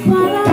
Para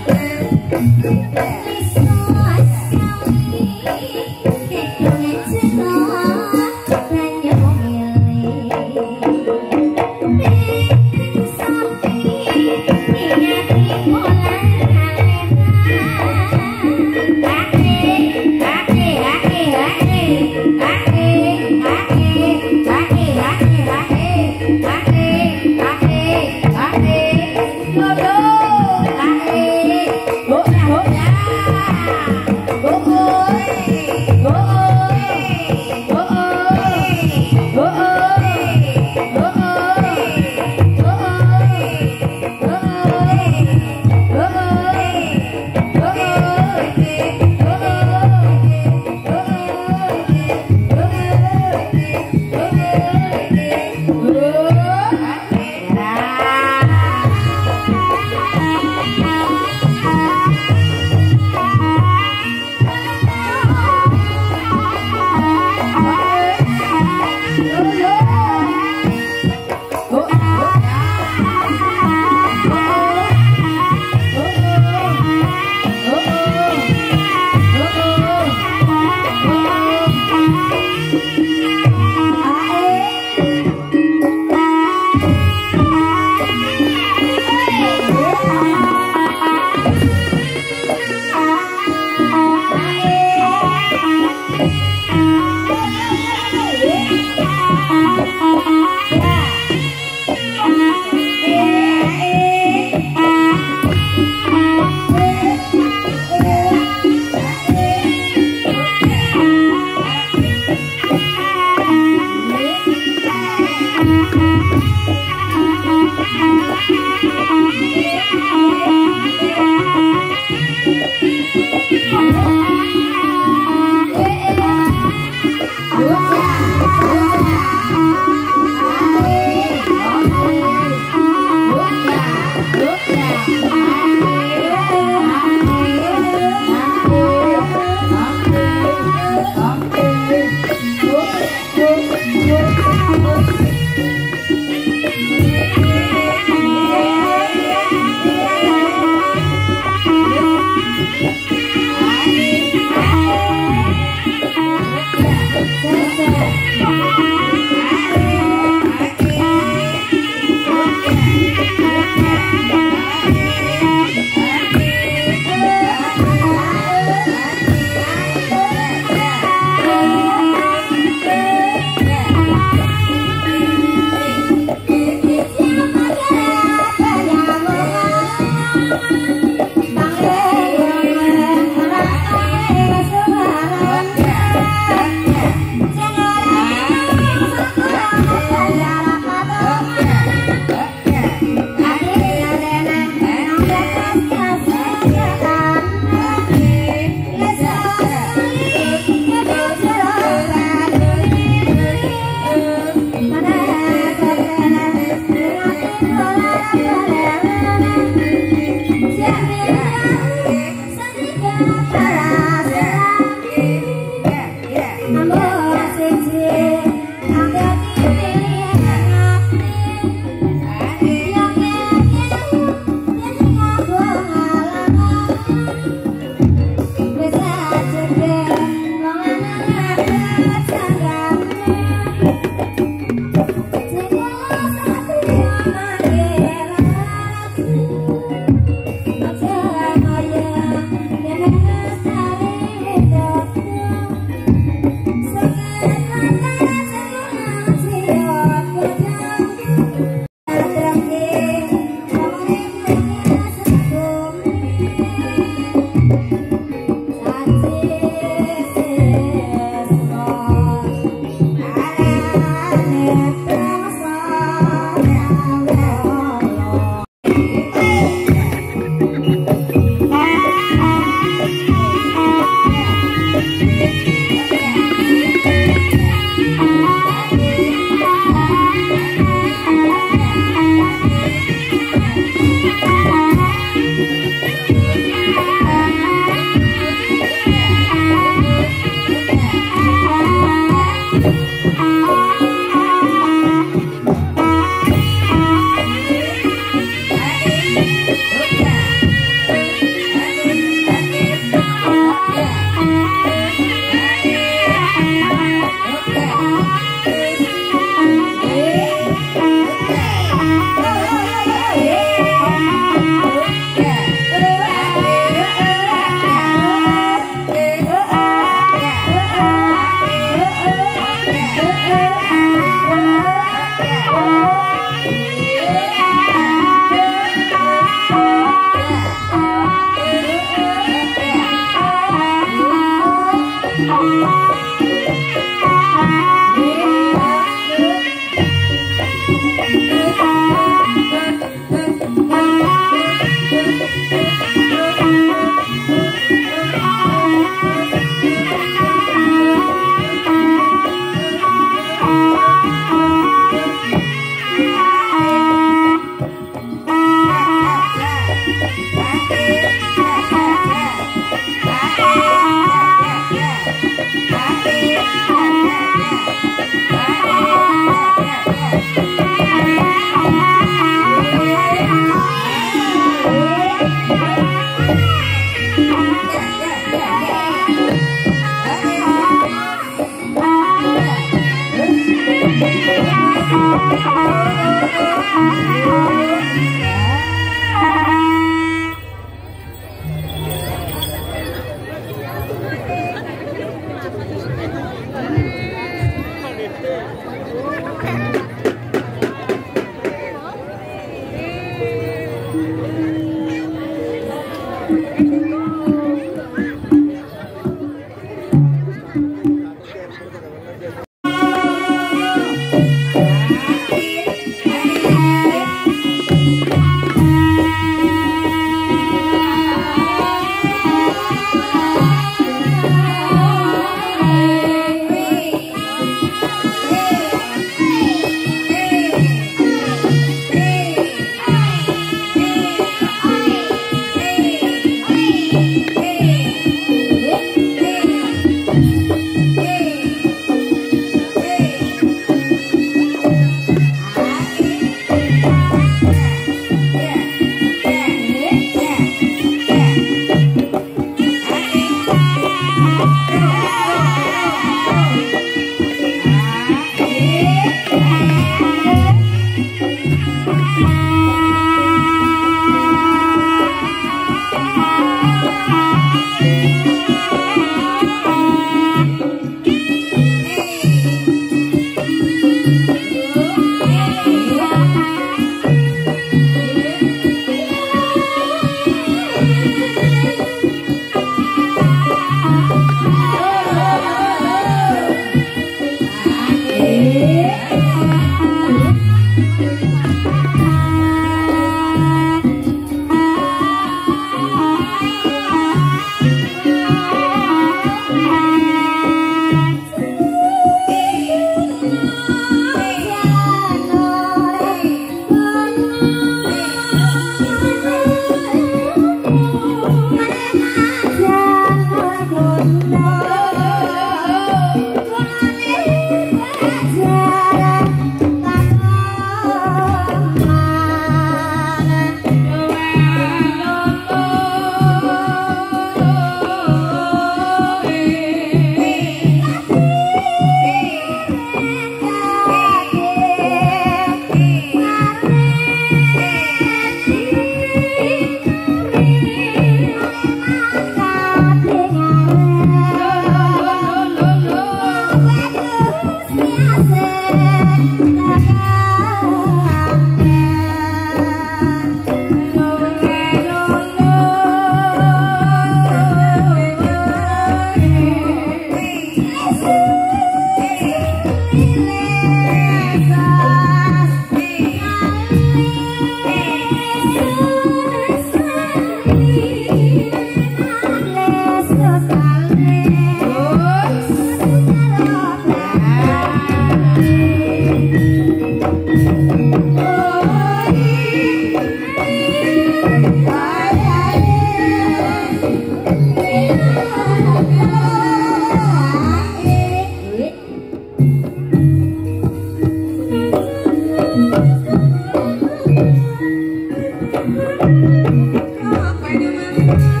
Apa ini?